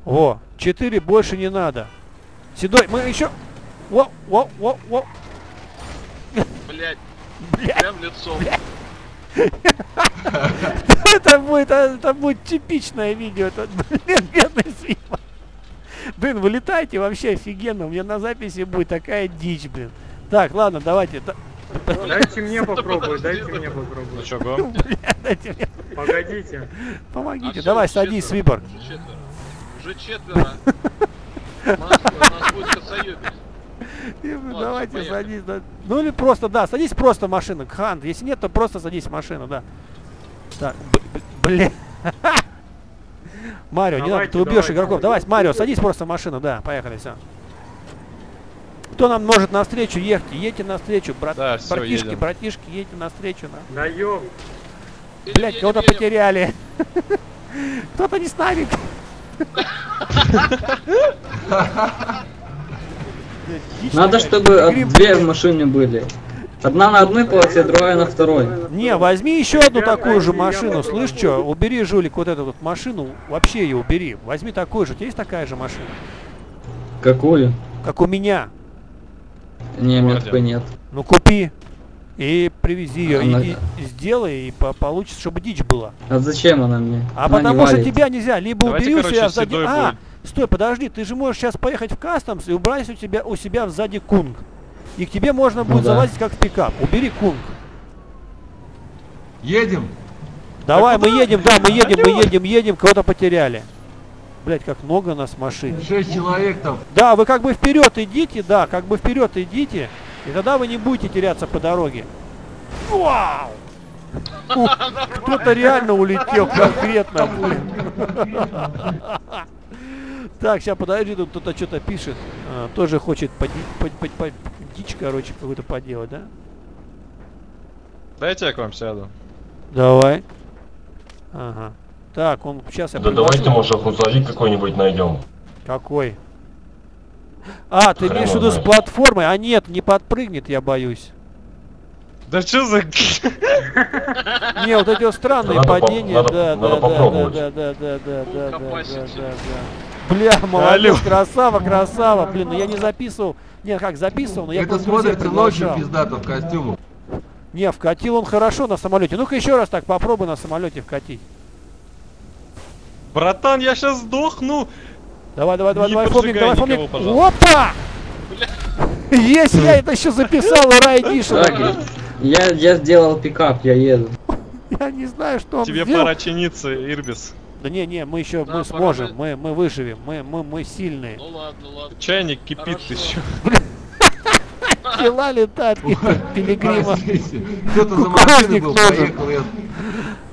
О, 4 больше не надо. Седой, мы еще... Во. Блядь. Прям лицом. Это будет типичное видео. Это, блин, бедный Сима. Блин, вылетайте вообще офигенно. У меня на записи будет такая дичь, блин. Так, ладно, давайте... Дайте мне попробовать. Ну что, го? Погодите. Помогите. Давай, садись, Сиборг. Уже четверо. Нас будет косоебить. Давайте, садись. Ну или просто, да, садись просто машина. Хант, если нет, то просто садись машина, да. Так, блин. Марио, не надо, ты убьешь игроков. Давай, Марио, садись просто машину, да, поехали, все. Кто нам может навстречу, едьте навстречу, братишки, едьте навстречу. Да ёб. Блять, кого-то потеряли. Кто-то не с нами. Надо, чтобы две в машине были. Одна на одной полосе, другая на второй. Не, возьми еще одну такую же машину, слышь, что? Убери, Жулик, вот эту вот машину, вообще ее убери. Возьми такую же, у тебя есть такая же машина? Какую? Как у меня. Не, метки нет. Ну купи и привези ее, она... и сделай, и получится, чтобы дичь была. А зачем она мне? А она потому что тебя нельзя, либо убери у себя сзади... А, стой, подожди, ты же можешь сейчас поехать в кастомс и убрать у себя сзади кунг. И к тебе можно будет залазить как в пикап. Убери кунг. Едем. Давай, мы едем, да, мы едем, кого-то потеряли. Блять, как много нас машин. 6 человек там. Да, вы как бы вперед идите, и тогда вы не будете теряться по дороге. Вау! Кто-то реально улетел конкретно. Так, сейчас подожди, тут кто-то что-то пишет. Тоже хочет дичь, короче, какую-то поделать, да? Дайте я к вам сяду. Давай. Ага. Так, он сейчас... Да давайте, может, грузовик какой-нибудь найдем. Какой? А, ты имеешь в виду с платформой? А нет, не подпрыгнет, я боюсь. Да что за... Не, вот эти странные падения, да. Бля, молодец, красава, красава. Блин, ну я не записывал. Не, как записывал, но я... Это смотрится ночью, пиздато, в костюму. Не, вкатил он хорошо на самолете. Ну-ка еще раз так попробуй на самолете вкатить. Братан, я сейчас сдохну. Давай, давай, давай, давай, фомик, давай, фомик. Опа! Есть, я это еще записал, Air Edition. Я сделал пикап, я еду. Я не знаю, что он сделал. Тебе пора чиниться, Ирбис. Да не, мы еще, мы сможем, мы выживем, мы сильные. Ну ладно, ладно. Чайник кипит еще. Дела летают, Пилигрима. Кто-то за машиной был, поехал я.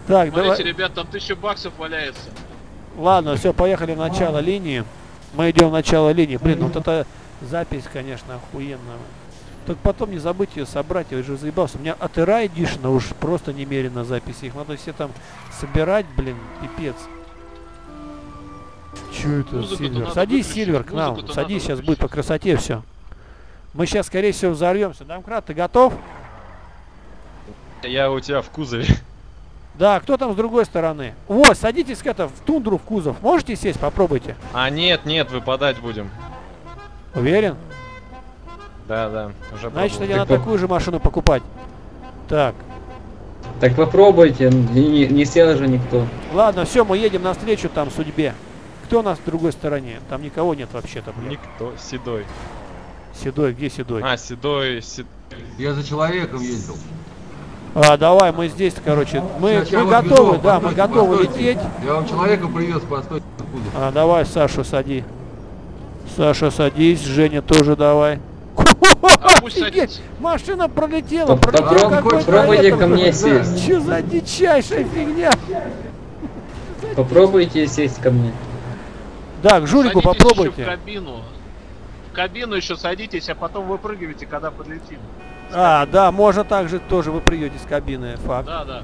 Так, давай. Смотрите, ребят, там 1000 баксов валяется. Ладно, все, поехали в начало линии. Мы идем в начало линии. Блин, вот эта запись, конечно, охуенная. Только потом не забыть ее собрать, я уже заебался. У меня от Air Edition уж просто немерено записи. Их надо все там собирать, блин, пипец. Че это, Сильвер? Садись, Сильвер, к нам. Садись, сейчас будет по красоте все. Мы сейчас, скорее всего, взорвемся. Домкрат, ты готов? Я у тебя в кузове. Да, кто там с другой стороны? О, садитесь как-то в тундру, в кузов. Можете сесть, попробуйте. А нет, нет, выпадать будем. Уверен? Да, уже. Значит, я надо такую же машину покупать. Так. Так попробуйте, не сел же никто. Ладно, все, мы едем навстречу там судьбе. Кто у нас в другой стороне? Там никого нет вообще-то. Никто, Седой. Седой, где Седой? А, Седой, Седой. Я за человеком ездил. А, давай, мы здесь, короче, мы готовы, да, мы готовы лететь. Я вам человека привез, постойте, откуда. А, давай, Сашу, сади. Саша, садись, Женя тоже давай. Офигеть, машина пролетела, пролетела. Попробуйте ко мне сесть. Че за дичайшая фигня? Попробуйте сесть ко мне. Да, к Жулику попробуйте. В кабину еще садитесь, а потом выпрыгивайте, когда подлетим. А, да, можно также тоже вы придете с кабины, факт. Да.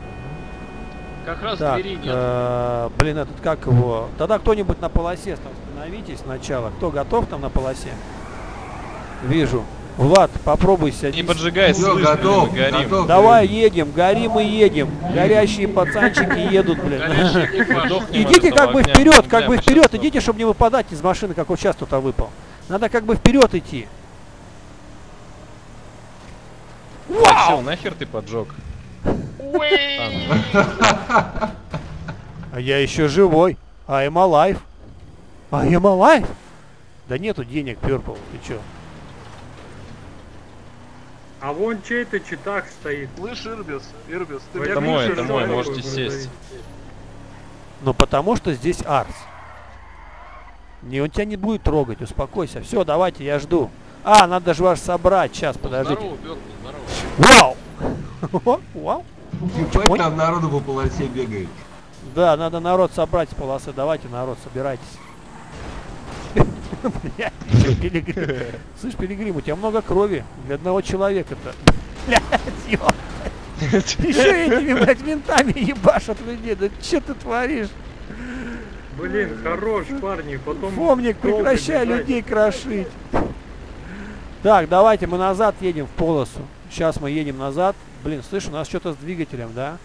Как раз так, двери нет. Блин, этот как его? Тогда кто-нибудь на полосе там становитесь сначала. Кто готов там на полосе? Вижу. Влад, попробуй сядь. Не поджигай, слышь, готов, горим. Готов, давай едем, горим и едем. Горящие пацанчики едут, блин. Идите как бы вперед, идите, чтобы не выпадать из машины, как вот сейчас кто-то выпал. Надо как бы вперед идти. Вау! Все, нахер ты поджег. А я еще живой. I'm alive. I'm alive? Да нету денег, Purple, ты че? А вон чей-то читах стоит. Слышь, Ирбис, ты... Это мой, можете сесть. Но потому что здесь Арс. Не, он тебя не будет трогать, успокойся. Все, давайте, я жду. А, надо же вас собрать, сейчас, подождите. Здорово, Пёртл, здорово. Вау! Вау! Там народу по полосе бегает. Да, надо народ собрать с полосы. Давайте, народ, собирайтесь. Слышь, Пилигрим, у тебя много крови для одного человека-то. Блядь, ёпта. Еще этими, блядь, ментами ебашат людей. Да че ты творишь? Блин, хорош, парни, потом... Фомник, прекращай людей крошить. Так, давайте мы назад едем в полосу. Сейчас мы едем назад. Блин, слышь, у нас что-то с двигателем, да?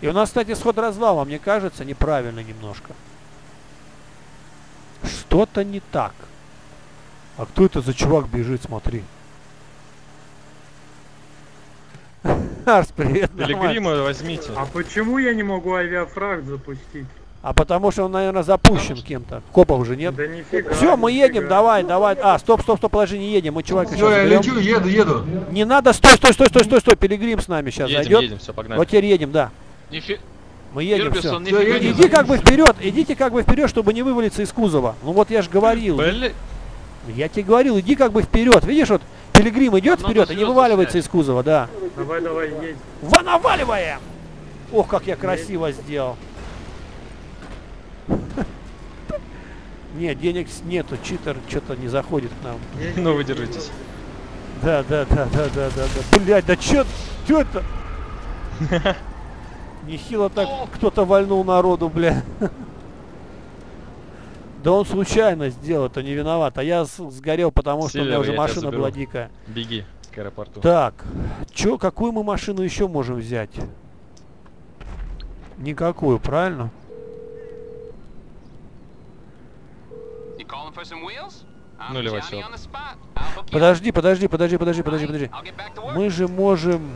И у нас, кстати, сход развала, мне кажется, неправильно немножко. Что-то не так. А кто это за чувак бежит, смотри. Арс, привет. Пилигрима возьмите. А почему я не могу авиафрах запустить? А потому что он, наверное, запущен кем-то. Копов уже нет. Да нифига. Все, мы едем, нифига. Давай. А, стоп, положи, не едем. Мы чувака сейчас берем. Все, я лечу, еду. Не надо, стой. Пилигрим с нами сейчас зайдет. Едем, все, погнали. Вот теперь едем, да. Мы едем, все. Иди как бы вперед, чтобы не вывалиться из кузова. Ну вот я же говорил. Блин. Я тебе говорил, иди как бы вперед. Видишь, вот Пилигрим идет вперед и не вываливается из кузова, да. Давай, едем. Наваливаем! Ох, как я красиво сделал. Нет, денег нету, читер что-то не заходит к нам. Ну вы держитесь. Да. Блять, да чё это? Нехило так кто-то вальнул народу, бля. Да он случайно сделал, это не виноват. А я сгорел, потому что у меня уже машина была дикая. Беги к аэропорту. Так, чё, какую мы машину еще можем взять? Никакую, правильно? Ну, левачок. Подожди. Мы же можем...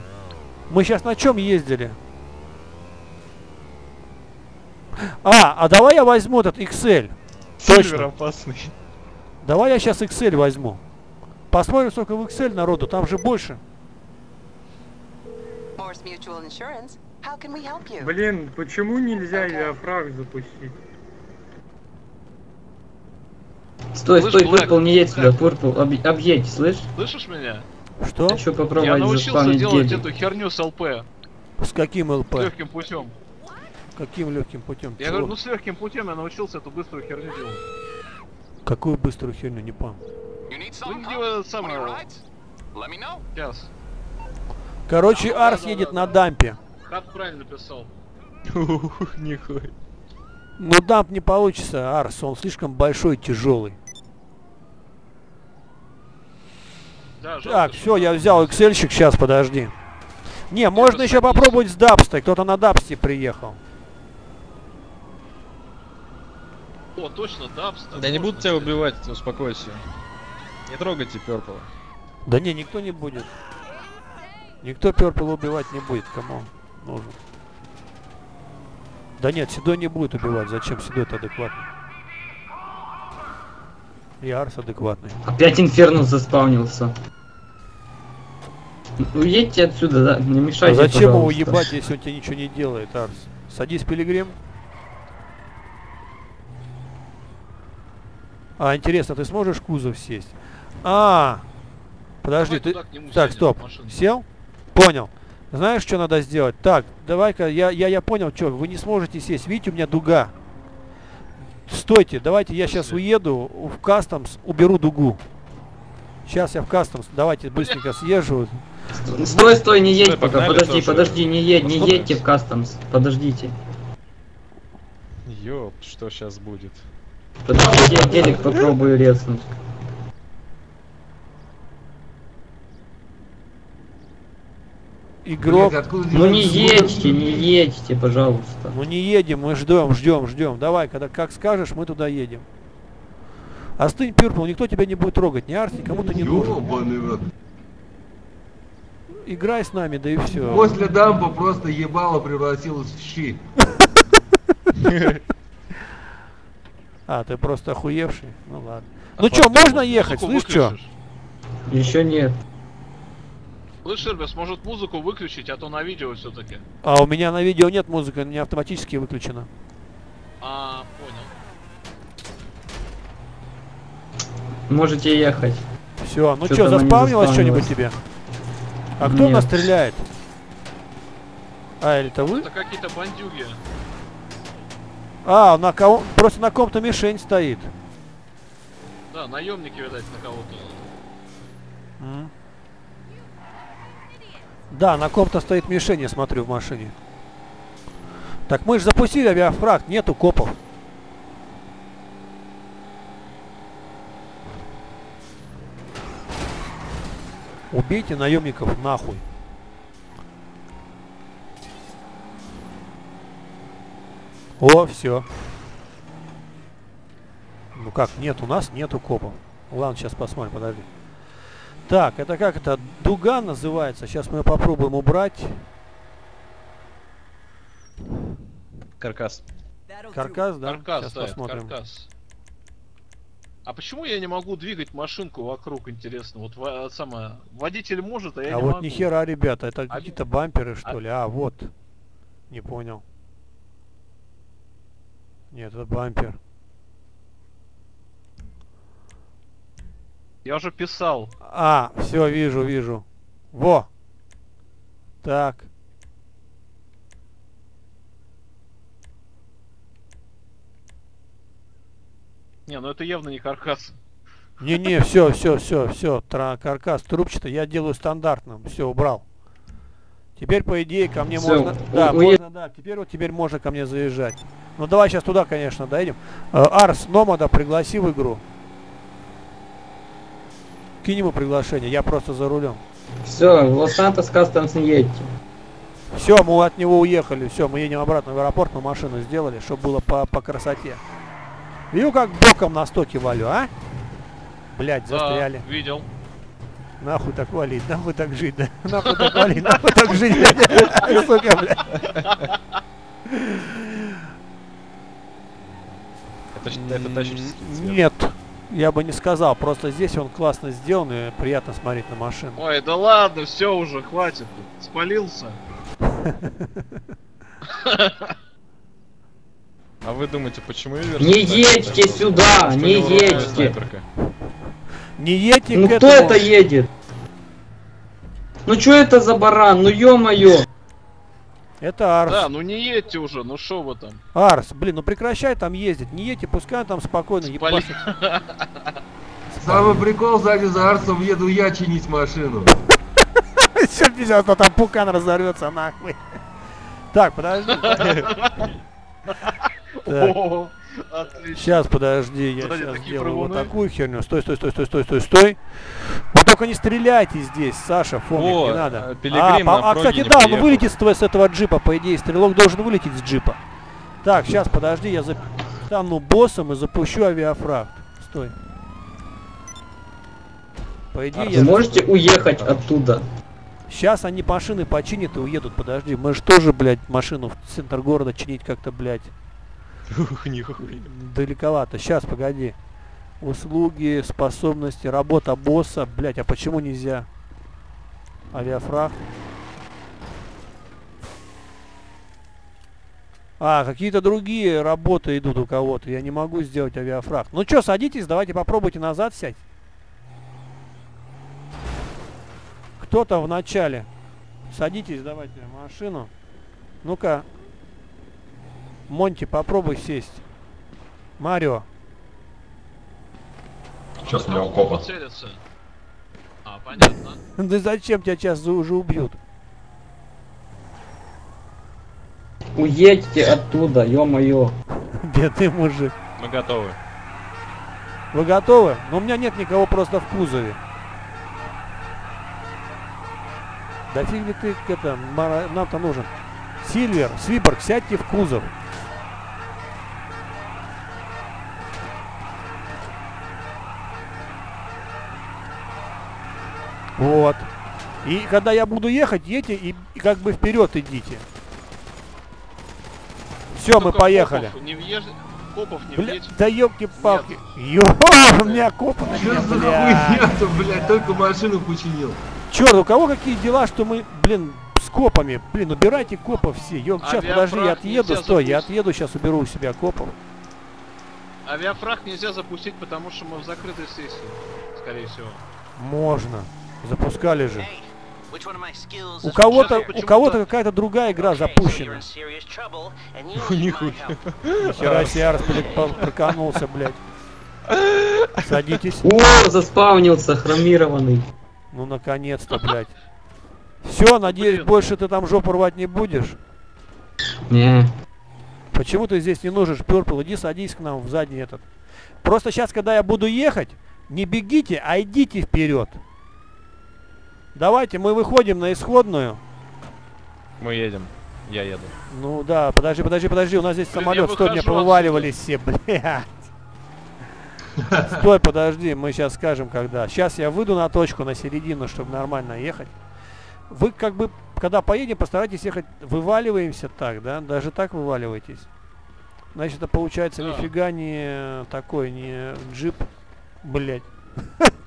Мы сейчас на чем ездили? А давай я возьму этот XL. Сильвер опасный. Давай я сейчас XL возьму. Посмотрим, сколько в XL народу, там же больше. Блин, почему нельзя Авиафрах запустить? Стой, Пурпл, не едь сюда, Пурпл, объедь, слышь? Слышишь меня? Что? Хочу попробовать. Я научился делать Гелик. Эту херню с ЛП. С каким ЛП? С легким путем. Каким легким путем? Я говорю, ну с легким путем я научился эту быструю херню делать. Какую быструю херню, не помню. Сейчас. Короче, Арс едет на дампе. Хат правильно писал. Нихуя. Ну дамп не получится, Арс, он слишком большой и тяжелый. Да, так, все, я взял эксельщик, сейчас, подожди. Не, можно еще попробовать с дабстой, кто-то на дабсте приехал. О, точно, дабста. Да не будут тебя убивать, успокойся. Не трогайте перпла. Да не, никто не будет. Никто перпла убивать не будет, кому нужен. Да нет, Седой не будет убивать. Зачем? Седой-то адекватный. И Арс адекватный. Опять Инфернус заспавнился. Уедьте отсюда, да? Не мешайте, а зачем его уебать, если он тебе ничего не делает, Арс? Садись, Пилигрим. А, интересно, ты сможешь в кузов сесть? А, подожди, ты... Так, стоп. Сел? Понял. Знаешь, что надо сделать? Так, давай-ка, я понял, что, вы не сможете сесть. Видите, у меня дуга. Стойте, давайте я сейчас уеду в кастомс, уберу дугу. Сейчас я в кастомс, давайте быстренько съезжу. Стой, не едь пока, подожди, не едьте в кастомс, подождите. Ёп, что сейчас будет? Подожди, я Гелик попробую резнуть. Игрок. Нет, ну не едьте, пожалуйста. Ну не едем, мы ждем. Давай, когда как скажешь, мы туда едем. Остынь, Пюрпл, никто тебя не будет трогать, ни Арс, никому ты не нужен. Играй с нами, да и все. После дампа просто ебало превратилось в щи. А, ты просто охуевший? Ну ладно. Ну чё, можно ехать, слышь, чё? Еще нет. Слышь, Ирбис, может музыку выключить, а то на видео все-таки. А у меня на видео нет музыки, у меня автоматически выключена. А, понял. Можете ехать. Все, ну что, заспавнилось что-нибудь тебе? А кто у нас стреляет? А, это вы? Это какие-то бандюги. А, на кого? Просто на ком-то мишень стоит. Да, наемники, видать, на кого-то. Да, на ком-то стоит мишень, я смотрю в машине. Так, мы же запустили Авиафраг, нету копов. Убейте наемников нахуй. О, все. Ну как, нет, у нас нету копов. Ладно, сейчас посмотрим, подожди. Так, это как это? Дуга называется. Сейчас мы ее попробуем убрать. Каркас. Каркас, да? Каркас, сейчас да, посмотрим. Каркас. А почему я не могу двигать машинку вокруг, интересно? Вот сама. Водитель может, а я не могу. А вот нихера, ребята, это какие-то бамперы, что ли? А, вот. Не понял. Нет, это бампер. Я уже писал. А, все, вижу. Во! Так. Не, ну это явно не каркас. Не, все. Каркас трубчатый. Я делаю стандартным. Все, убрал. Теперь, по идее, ко мне можно... Да, можно, да. Теперь можно ко мне заезжать. Ну, давай сейчас туда, конечно, доедем. Арс, Номада, пригласи в игру. Кинь ему приглашение, я просто за рулем. Все, в Лос-Сантос Кастомс не едьте. Все, мы от него уехали. Все, мы едем обратно в аэропорт, мы машину сделали, чтобы было по красоте. Вижу, как боком на стоке валю, а? Блять, застряли. Да, видел. Нахуй так валить, нахуй так жить, да? Нахуй так валить, нахуй так жить, блядь. Сука, блядь. Это нет, я бы не сказал, просто здесь он классно сделан и приятно смотреть на машину. Ой, да ладно, все уже, хватит, спалился. А вы думаете, почему я вернулся? Не едьте сюда, не едьте. Не едьте. Ну кто это едет? Ну что это за баран, ну ё-моё. Это Арс. Да, ну не едьте уже, ну шо вы там. Арс, блин, ну прекращай там ездить. Не едьте, пускай там спокойно ебашит. Самый прикол, сзади за Арсом еду я чинить машину. Все пиздец, а там пукан разорвется нахуй. Так, подожди. Сейчас, подожди, я сейчас сделаю вот такую херню. Стой, стой, стой, стой, стой, стой, стой. Вы только не стреляйте здесь, Саша, фомик, не надо. А, кстати, да, он вылетит с этого джипа, по идее, стрелок должен вылететь с джипа. Так, сейчас, подожди, я стану боссом и запущу авиафраг. Стой. По идее, вы можете уехать оттуда? Сейчас они машины починят и уедут, подожди. Мы же тоже, блядь, машину в центр города чинить как-то, блядь. Далековато. Сейчас, погоди. Услуги, способности, работа босса. Блять, а почему нельзя? Авиафраг. А, какие-то другие работы идут у кого-то. Я не могу сделать авиафраг. Ну чё, садитесь, давайте попробуйте назад сядь. Кто там в начале? Садитесь, давайте машину. Ну-ка. Монти, попробуй сесть. Марио. Сейчас меня укопа. А, понятно. Да зачем тебя сейчас уже убьют? Уедьте оттуда, ё-моё. Бедный мужик. Мы готовы. Вы готовы? Но у меня нет никого просто в кузове. Да фиг ли ты, это, нам-то нужен. Сильвер, Сиборг, сядьте в кузов. Вот. И когда я буду ехать, едьте и как бы вперед идите. Все, мы поехали. Копов не въезд... Копов не въедь. Да ёпки-палки. У меня копы на меня, блядь, только машину починил. Черт, у кого какие дела, что мы, блин, с копами. Блин, убирайте копов все. Сейчас, подожди, я отъеду, стой, я отъеду, сейчас уберу у себя копов. Авиафраг нельзя запустить, потому что мы в закрытой сессии, скорее всего. Можно. Запускали же. У кого-то какая-то другая игра запущена. Нихера себе, Арс проканулся, блядь. Садитесь. О, заспавнился, хромированный. Ну наконец-то, блядь. Все, надеюсь, больше ты там жопу рвать не будешь? Не. Почему ты здесь не нужен, Пёрпл? Иди садись к нам в задний этот. Просто сейчас, когда я буду ехать, не бегите, а идите вперед. Давайте, мы выходим на исходную. Мы едем. Я еду. Ну да, подожди, подожди, подожди, у нас здесь самолет, стой, мне повываливались все, блядь. Стой, подожди, мы сейчас скажем, когда. Сейчас я выйду на точку, на середину, чтобы нормально ехать. Вы как бы, когда поедем, постарайтесь ехать, вываливаемся так, да? Даже так вываливаетесь. Значит, это получается нифига не такой, не джип, блядь.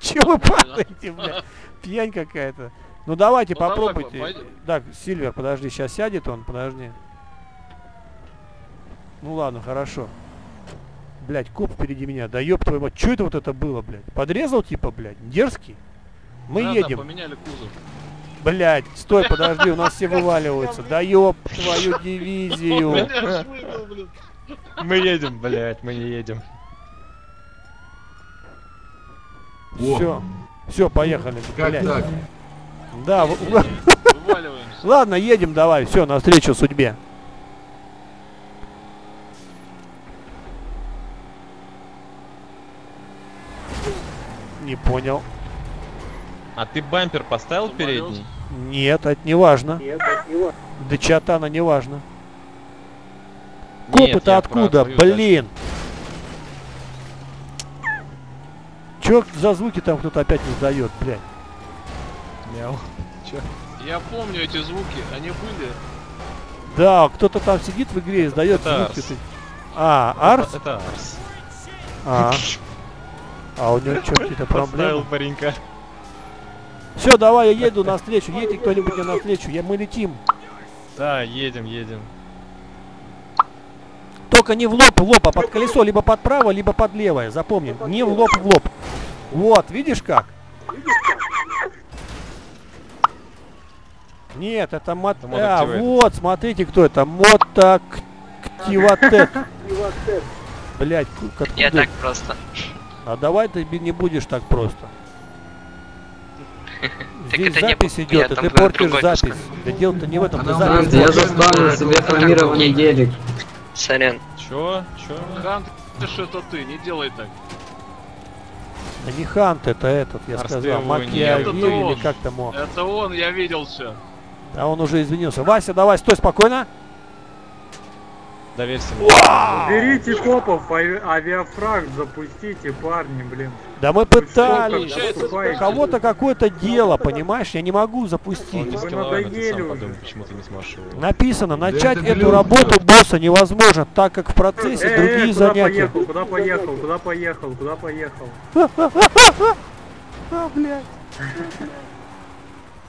Чего вы падаете, блядь? Пьянь какая-то. Ну давайте, попробуйте. Так, Сильвер, подожди, сейчас сядет он, подожди. Ну ладно, хорошо. Блять, коп впереди меня. Да ёб твою мать, чё это вот это было, блядь? Подрезал типа, блядь? Дерзкий? Мы едем. Поменяли кузов. Блядь, стой, подожди, у нас все вываливаются. Да ёб твою дивизию. Мы едем, блядь, мы не едем. Все, все, поехали. Как так? Да, вываливаемся. Ладно, едем давай, все, навстречу судьбе. Не понял. А ты бампер поставил передний? Нет, это не важно. До Чатана не важно. Копы-то откуда? Блин! Чё за звуки там кто-то опять издает, блядь? Мяу. Чё? Я помню эти звуки, они были. Да, кто-то там сидит в игре и издает звуки. Арс. А, Арс? Это Арс. А у него чё, какие-то проблемы? Паренька. Все, давай, я еду навстречу. Едет кто-нибудь мне навстречу. Мы летим. Да, едем, едем. Только не в лоб, а под колесо. Либо под правое, либо под левое. Запомни, не в лоб, в лоб. Вот, видишь как? Нет, это мот... А, вот, смотрите, кто это. Мотоктивотет. Блядь, откуда? Я так просто. А давай ты не будешь так просто. Здесь запись идет, и ты портишь запись. Да дело-то не в этом, ты запись. Я заставлю себе формирование Гелик. Сорян. Чё? Чё? Хант, это ты, не делай так. Да не Хант, это этот, я сказал. Макиавель или как там он. Это он, я видел всё. Да он уже извинился. Вася, давай, стой спокойно. Доверься мне. Берите копов, авиафраг запустите, парни, блин. Да мы пытались. У кого-то какое-то дело, понимаешь? Я не могу запустить. Вы надоели уже. Написано, начать эту работу босса невозможно, так как в процессе другие занятия. Куда поехал, куда поехал, куда поехал, куда поехал? А, блядь.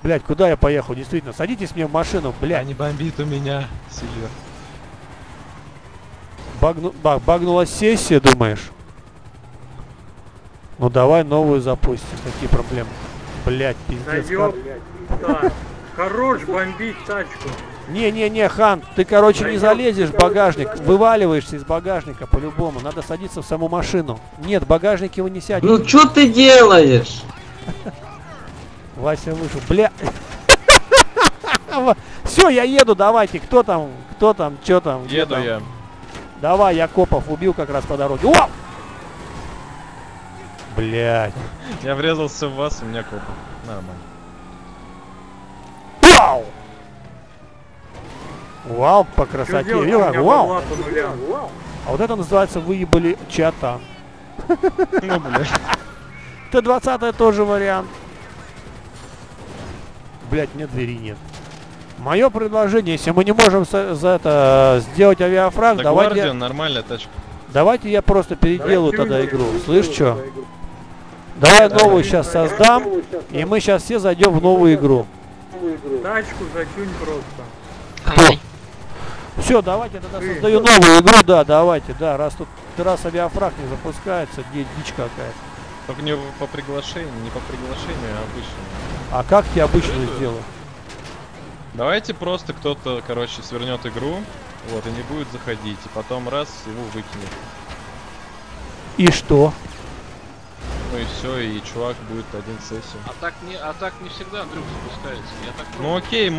Блядь, куда я поехал, действительно? Садитесь мне в машину, блядь. Не бомбит у меня, Сильвер. Багнулась сессия, думаешь? Ну давай новую запустим. Какие проблемы? Блять, пиздец. Хорош бомбить тачку. Не-не-не, Хан, ты, короче, не залезешь в багажник. Вываливаешься из багажника по-любому. Надо садиться в саму машину. Нет, в багажнике вы не сядете. Ну что ты делаешь? Вася вышел. Бля. Все, я еду, давайте. Кто там, что там? Еду я. Давай, я копов убил как раз по дороге. О! Блядь. Я врезался в вас, у меня копов. Нормально. Вау! Вау, по красоте. Вау! А вот это называется выебали чата. Ну, блядь. Т-20 тоже вариант. Блядь, мне двери нет. Мое предложение, если мы не можем за это сделать авиафраг, давайте... нормальная тачка. Давайте я просто переделаю тогда игру. Слышь, что? Давай новую сейчас создам, и мы сейчас все зайдем в новую игру. Тачку зачунь просто. Все, давайте я тогда создаю новую игру, да, давайте, да, раз авиафраг не запускается, дичь какая-то. Только не по приглашению, а обычно. А как я обычно сделаю? Давайте просто кто-то, короче, свернет игру, вот, и не будет заходить, и потом раз, его выкинет. И что? Ну и все, и чувак будет один сессию. А так не всегда, Андрюх, запускается. Я так... Ну окей,